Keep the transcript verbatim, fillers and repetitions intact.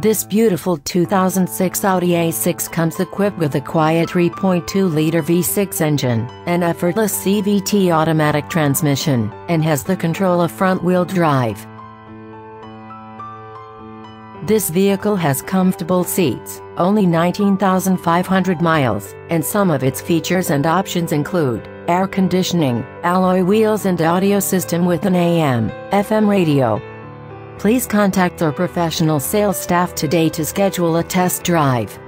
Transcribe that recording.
This beautiful two thousand six Audi A six comes equipped with a quiet three point two liter V six engine, an effortless C V T automatic transmission, and has the control of front-wheel drive. This vehicle has comfortable seats, only nineteen thousand five hundred miles, and some of its features and options include air conditioning, alloy wheels and audio system with an A M F M radio. Please contact our professional sales staff today to schedule a test drive.